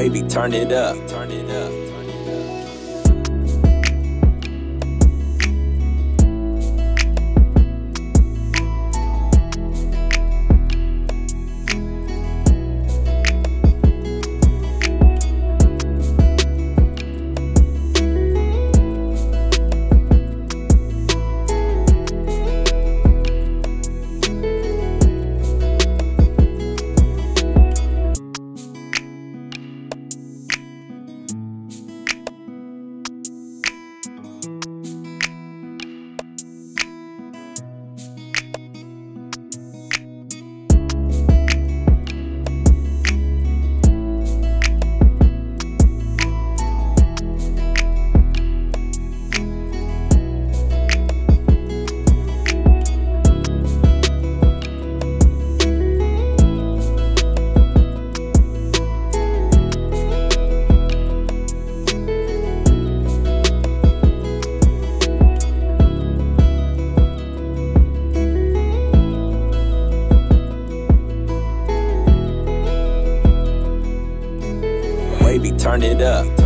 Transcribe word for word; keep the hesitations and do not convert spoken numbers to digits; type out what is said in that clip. baby, turn it up, turn it up. Baby, turn it up.